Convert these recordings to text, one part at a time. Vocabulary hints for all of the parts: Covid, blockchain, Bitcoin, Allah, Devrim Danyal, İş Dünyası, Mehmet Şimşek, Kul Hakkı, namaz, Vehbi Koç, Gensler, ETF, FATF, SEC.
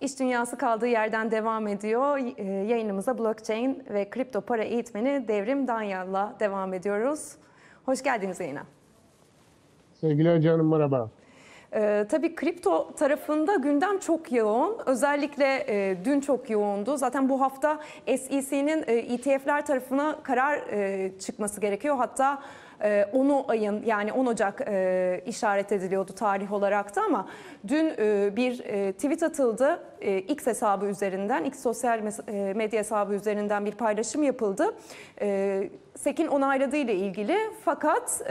İş Dünyası kaldığı yerden devam ediyor. Yayınımıza blockchain ve kripto para eğitmeni Devrim Danyal'la devam ediyoruz. Hoş geldiniz yayına. Sevgili canım, merhaba. Tabii kripto tarafında gündem çok yoğun. Özellikle dün çok yoğundu. Zaten bu hafta SEC'nin ETF'ler tarafına karar çıkması gerekiyor. Hatta 10 Ocak işaret ediliyordu tarih olarak da, ama dün bir tweet atıldı. X hesabı üzerinden, X sosyal medya hesabı üzerinden bir paylaşım yapıldı. SEC'in onayladığı ile ilgili, fakat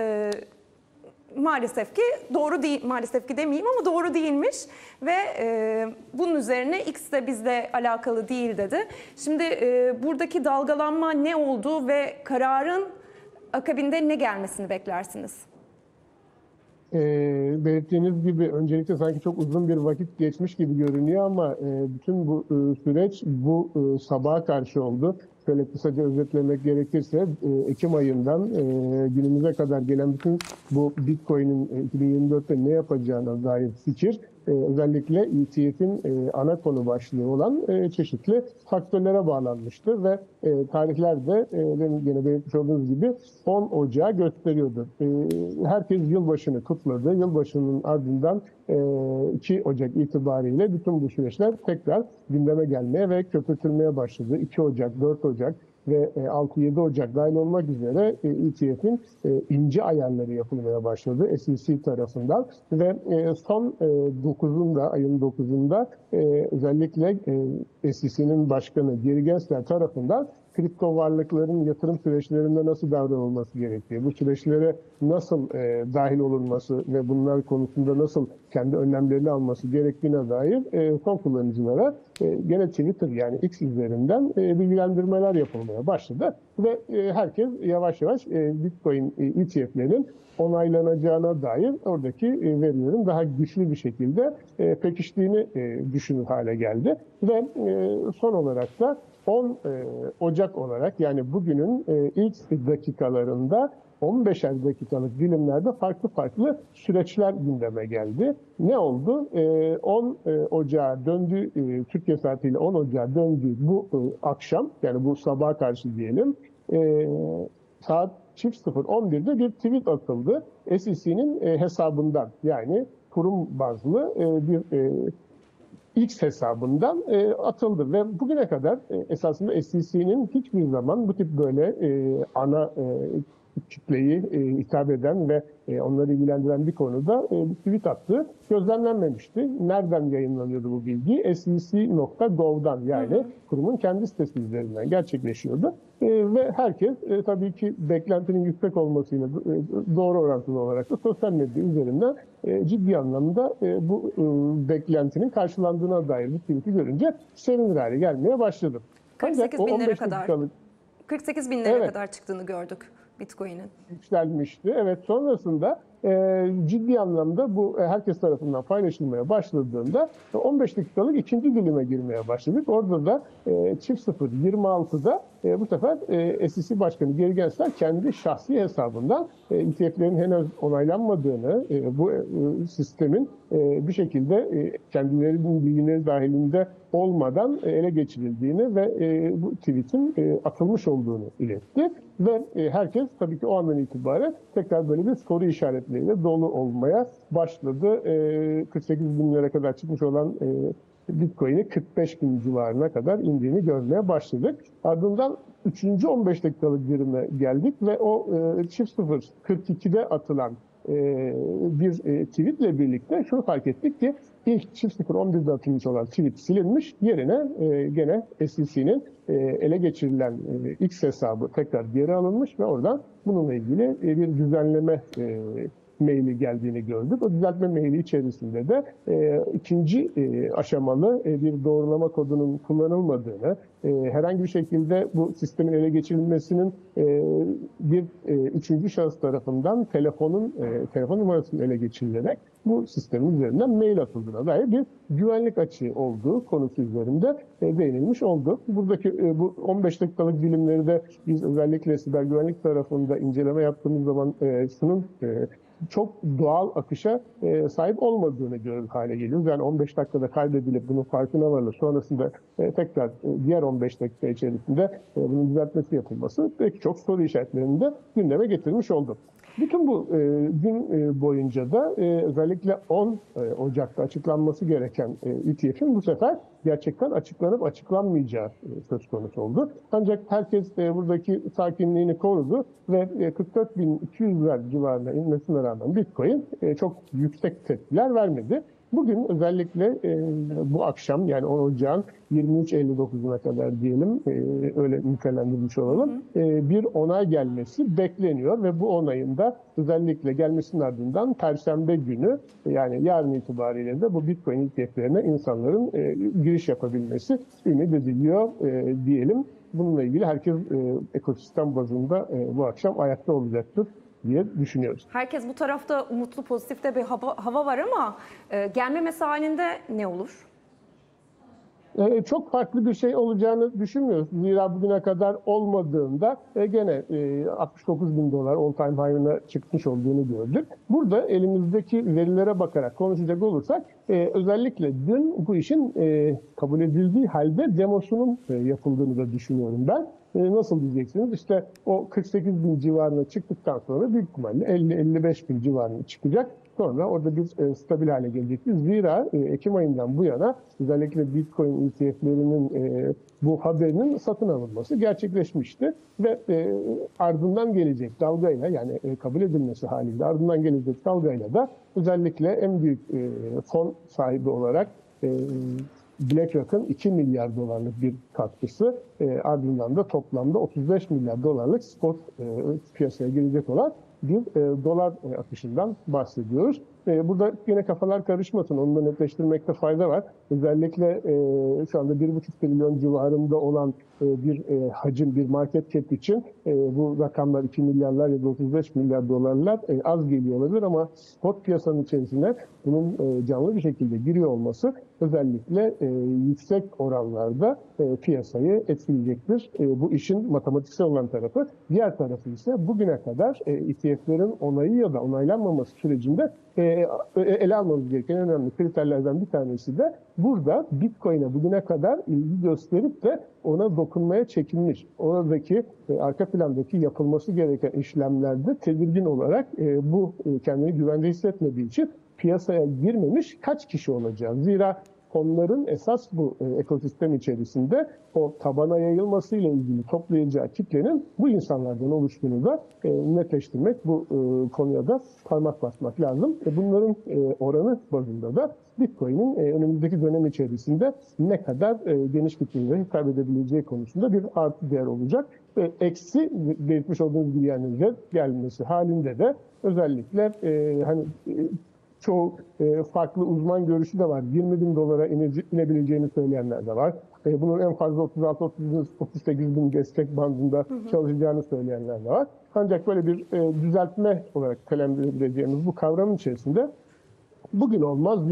maalesef ki doğru değil, maalesef ki demeyeyim ama doğru değilmiş ve bunun üzerine X de bizle alakalı değil dedi. Şimdi buradaki dalgalanma ne oldu ve kararın akabinde ne gelmesini beklersiniz? Belirttiğiniz gibi öncelikle sanki çok uzun bir vakit geçmiş gibi görünüyor ama bütün bu süreç bu sabaha karşı oldu. Şöyle kısaca özetlemek gerekirse Ekim ayından günümüze kadar gelen bütün bu Bitcoin'in 2024'te ne yapacağına dair fikir, özellikle ETF'in ana konu başlığı olan çeşitli faktörlere bağlanmıştı ve tarihler de yine belirtmiş olduğunuz gibi 10 Ocağı gösteriyordu. Herkes yılbaşını kutladı. Yılbaşının ardından 2 Ocak itibariyle bütün bu süreçler tekrar gündeme gelmeye ve köpürtülmeye başladı. 2 Ocak, 4 Ocak ve 6-7 Ocak dahil olmak üzere ETF'in ince ayarları yapılmaya başladı SEC tarafından ve son ayın 9'unda özellikle SEC'nin başkanı Gensler tarafından kripto varlıkların yatırım süreçlerinde nasıl davranılması gerektiği, bu süreçlere nasıl dahil olunması ve bunlar konusunda nasıl kendi önlemlerini alması gerektiğine dair son kullanıcılara gene Twitter yani X üzerinden bilgilendirmeler yapılmaya başladı. Ve herkes yavaş yavaş Bitcoin ETF'lerin onaylanacağına dair oradaki verilerin daha güçlü bir şekilde pekiştiğini düşünür hale geldi. Ve son olarak da 10 Ocak olarak, yani bugünün ilk dakikalarında 15'er dakikalık dilimlerde farklı süreçler gündeme geldi. Ne oldu? 10 Ocağa döndü, Türkiye saatiyle 10 Ocağa döndü bu akşam, yani bu sabaha karşı diyelim, saat 00.11'de bir tweet atıldı. SEC'nin hesabından, yani kurum bazlı bir X hesabından atıldı ve bugüne kadar esasında SEC'nin hiçbir zaman bu tip böyle ana kitleyi hitap eden ve onları ilgilendiren bir konuda bir tweet attı. Gözlemlenmemişti. Nereden yayınlanıyordu bu bilgi? SEC.gov'dan, yani kurumun kendi sitesi üzerinden gerçekleşiyordu. Ve herkes tabii ki beklentinin yüksek olmasıyla doğru orantılı olarak da sosyal medya üzerinden ciddi anlamda bu beklentinin karşılandığına dair bir tweet'i görünce sevinir hale gelmeye başladı. 48 bin lira kadar çıktığını gördük Bitcoin'in. Yükselmişti. Evet, sonrasında ciddi anlamda bu herkes tarafından paylaşılmaya başladığında 15 dakikalık ikinci dilime girmeye başladık. Orada da 00.26'da bu sefer SEC Başkanı Gensler kendi şahsi hesabından ETF'lerin henüz onaylanmadığını, bu sistemin bir şekilde kendilerinin bilgileri dahilinde olmadan ele geçirildiğini ve bu tweet'in atılmış olduğunu iletti. Ve herkes tabii ki o andan itibaren tekrar böyle bir soru işaretleriyle dolu olmaya başladı. 48 bin liraya kadar çıkmış olan Bitcoin'i 45 bin civarına kadar indiğini görmeye başladık. Ardından 3. 15 dakikalık girime geldik ve o 00.42'de atılan bir tweetle birlikte şunu fark ettik ki ilk 00.11'de atılmış olan tweet silinmiş, yerine gene SEC'nin ele geçirilen X hesabı tekrar geri alınmış ve oradan bununla ilgili bir düzenleme maili geldiğini gördük. O düzeltme maili içerisinde de ikinci aşamalı bir doğrulama kodunun kullanılmadığını, herhangi bir şekilde bu sistemin ele geçirilmesinin bir üçüncü şahıs tarafından telefon numarasının ele geçirilerek bu sistemin üzerinden mail atıldığına dair bir güvenlik açığı olduğu konusu üzerinde değinilmiş oldu. Buradaki bu 15 dakikalık dilimleri de biz özellikle siber güvenlik tarafında inceleme yaptığımız zaman şunun çok doğal akışa sahip olmadığını görür hale geliyoruz. Yani 15 dakikada kaybedilip bunun farkına varılır. Sonrasında tekrar diğer 15 dakika içerisinde bunun düzeltmesi yapılması pek çok soru işaretlerini de gündeme getirmiş oldu. Bütün bu gün boyunca da özellikle 10 Ocak'ta açıklanması gereken ETF'in bu sefer gerçekten açıklanıp açıklanmayacağı söz konusu oldu. Ancak herkes buradaki sakinliğini korudu ve 44.200 lira civarına inmesine rağmen Bitcoin çok yüksek tepkiler vermedi. Bugün özellikle bu akşam, yani 10 Ocak'ın 23.59'una kadar diyelim, öyle nitelendirmiş olalım, bir onay gelmesi bekleniyor ve bu onayın da özellikle gelmesinin ardından Perşembe günü, yani yarın itibariyle de bu Bitcoin ETF'lerine insanların giriş yapabilmesi ümit ediliyor diyelim. Bununla ilgili herkes ekosistem bazında bu akşam ayakta olacaktır diye düşünüyoruz. Herkes bu tarafta umutlu, pozitifte bir hava var ama gelmemesi halinde ne olur? Çok farklı bir şey olacağını düşünmüyoruz. Zira bugüne kadar olmadığında gene 69 bin dolar all-time high'ına çıkmış olduğunu gördük. Burada elimizdeki verilere bakarak konuşacak olursak özellikle dün bu işin kabul edildiği halde demosunun yapıldığını da düşünüyorum ben. Nasıl diyeceksiniz? İşte o 48 bin civarına çıktıktan sonra büyük ihtimalle 50-55 bin civarına çıkacak. Sonra orada bir stabil hale gelecektir. Zira Ekim ayından bu yana özellikle Bitcoin ETF'lerinin bu haberinin satın alınması gerçekleşmişti. Ve ardından gelecek dalgayla, yani kabul edilmesi haliyle ardından gelecek dalgayla da özellikle en büyük fon sahibi olarak BlackRock'ın 2 milyar dolarlık bir katkısı, ardından da toplamda 35 milyar dolarlık spot piyasaya girecek olan bir dolar akışından bahsediyoruz. Burada yine kafalar karışmasın, onu da netleştirmekte fayda var. Özellikle şu anda 1,5 trilyon civarında olan bir hacim, bir market cap için bu rakamlar 2 milyarlar ya da 35 milyar dolarlar az geliyor olabilir ama spot piyasanın içerisine bunun canlı bir şekilde giriyor olması özellikle yüksek oranlarda piyasayı etkileyecektir. Bu işin matematiksel olan tarafı. Diğer tarafı ise bugüne kadar ETF'lerin onayı ya da onaylanmaması sürecinde ele almamız gereken önemli kriterlerden bir tanesi de burada Bitcoin'e bugüne kadar ilgi gösterip de ona dokunmaya çekinmiş. Oradaki arka plandaki yapılması gereken işlemlerde tedirgin olarak bu kendini güvende hissetmediği için piyasaya girmemiş kaç kişi olacak? Zira fonların esas bu ekosistem içerisinde o tabana yayılmasıyla ilgili toplayacağı kitlenin bu insanlardan oluştuğunu da netleştirmek, bu konuya da parmak basmak lazım. Bunların oranı bazında da Bitcoin'in önümüzdeki dönem içerisinde ne kadar geniş kitlelere hitap edebileceği konusunda bir artı değer olacak. Eksi belirtmiş olduğunuz gibi, yani red gelmesi halinde de özellikle hani çoğu farklı uzman görüşü de var. 20 bin dolara inebileceğini söyleyenler de var. Bunun en fazla 36-38 bin destek bandında çalışacağını söyleyenler de var. Ancak böyle bir düzeltme olarak kalem edebileceğimiz bu kavramın içerisinde bugün olmaz,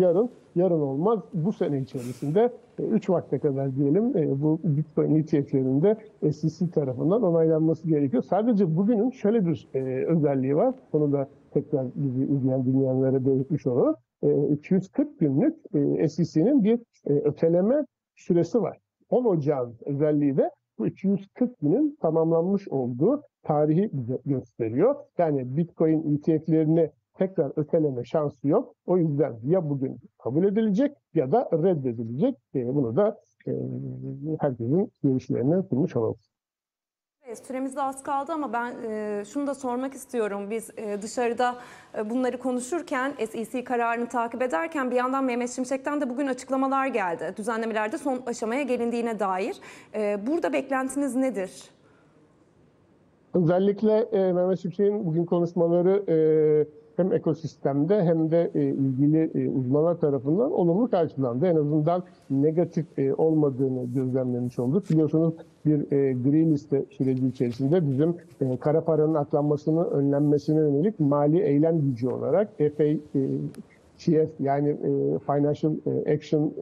yarın olmaz, bu sene içerisinde 3 vakte kadar diyelim bu Bitcoin ETF'lerinde SEC tarafından onaylanması gerekiyor. Sadece bugünün şöyle bir özelliği var. Onu da tekrar bizi izleyen dinleyenlere belirtmiş olalım. 240 günlük SEC'nin bir öteleme süresi var. 10 Ocak'ın özelliği de bu 240 günün tamamlanmış olduğu tarihi bize gösteriyor. Yani Bitcoin ETF'lerini tekrar öteleme şansı yok. O yüzden ya bugün kabul edilecek ya da reddedilecek. Bunu da herkesin görüşlerine sunmuş olalım. Süremiz de az kaldı ama ben şunu da sormak istiyorum. Biz dışarıda bunları konuşurken, SEC kararını takip ederken bir yandan Mehmet Şimşek'ten de bugün açıklamalar geldi. Düzenlemelerde son aşamaya gelindiğine dair. Burada beklentiniz nedir? Özellikle Mehmet Şimşek'in bugün konuşmaları hem ekosistemde hem de ilgili uzmanlar tarafından olumlu karşılandı. En azından negatif olmadığını gözlemlemiş olduk. Biliyorsunuz bir gri liste süreci içerisinde bizim kara paranın aklanmasını önlenmesine yönelik mali eylem gücü olarak FATF, yani Financial Action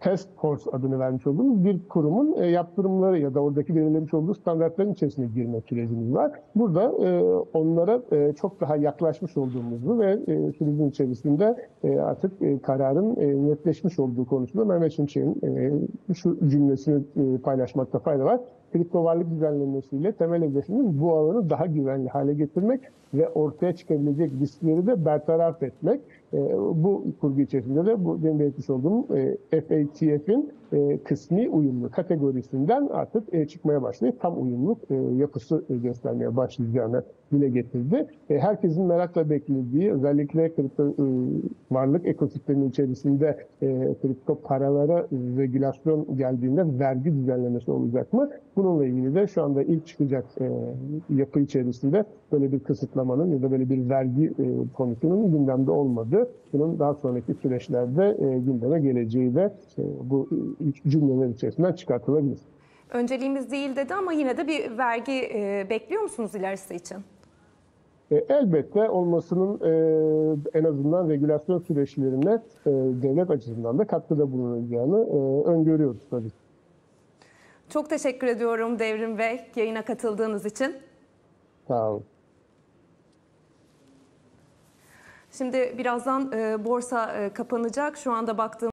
Task Force adını vermiş olduğumuz bir kurumun yaptırımları ya da oradaki belirlemiş olduğu standartların içerisine girme sürecimiz var. Burada onlara çok daha yaklaşmış olduğumuzu ve sürecin içerisinde artık kararın netleşmiş olduğu konusunda Mehmet Şimşek'in şu cümlesini paylaşmakta fayda var. Kripto varlık düzenlemesiyle temel hedefimiz bu alanı daha güvenli hale getirmek ve ortaya çıkabilecek riskleri de bertaraf etmek. Bu kurgu içerisinde de bu benim belirtmiş olduğum FATF'in kısmi uyumlu kategorisinden artık çıkmaya başlayıp tam uyumluluk yapısı göstermeye başlayacağını dile getirdi. Herkesin merakla beklediği özellikle kripto varlık ekosistemi içerisinde kripto paralara regülasyon geldiğinde vergi düzenlemesi olacak mı? Bununla ilgili de şu anda ilk çıkacak yapı içerisinde böyle bir kısıtlamanın ya da böyle bir vergi konusunun gündemde olmadığı, bunun daha sonraki süreçlerde gündeme geleceği de bu cümleler içerisinden çıkartılabilir. Önceliğimiz değil dedi ama yine de bir vergi bekliyor musunuz ilerisi için? Elbette olmasının en azından regülasyon süreçlerine devlet açısından da katkıda bulunacağını öngörüyoruz tabii. Çok teşekkür ediyorum Devrim Bey, yayına katıldığınız için. Sağ olun. Şimdi birazdan borsa kapanacak. Şu anda baktığımızda